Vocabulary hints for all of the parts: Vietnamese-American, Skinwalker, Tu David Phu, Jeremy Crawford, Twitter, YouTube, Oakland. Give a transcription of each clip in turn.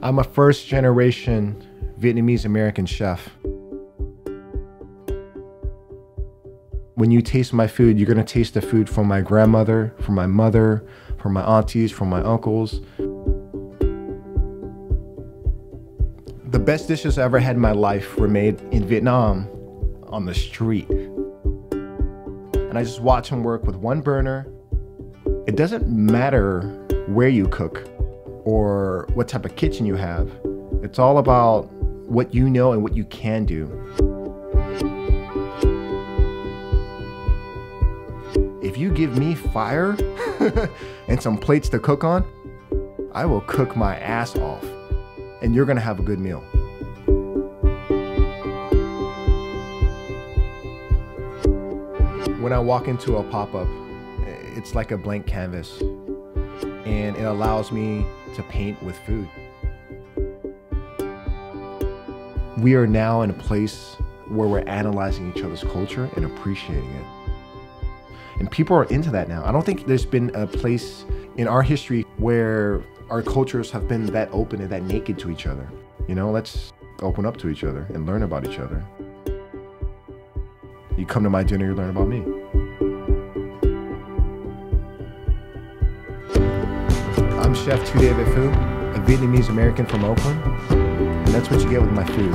I'm a first-generation Vietnamese-American chef. When you taste my food, you're gonna taste the food from my grandmother, from my mother, from my aunties, from my uncles. The best dishes I ever had in my life were made in Vietnam on the street. And I just watch them work with one burner. It doesn't matter where you cook or what type of kitchen you have. It's all about what you know and what you can do. If you give me fire and some plates to cook on, I will cook my ass off, and you're gonna have a good meal. When I walk into a pop-up, it's like a blank canvas, and it allows me to paint with food. We are now in a place where we're analyzing each other's culture and appreciating it. And people are into that now. I don't think there's been a place in our history where our cultures have been that open and that naked to each other. You know, let's open up to each other and learn about each other. You come to my dinner, you learn about me. I'm Chef Tu David Phu, a Vietnamese American from Oakland, and that's what you get with my food.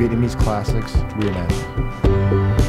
Vietnamese classics reimagined.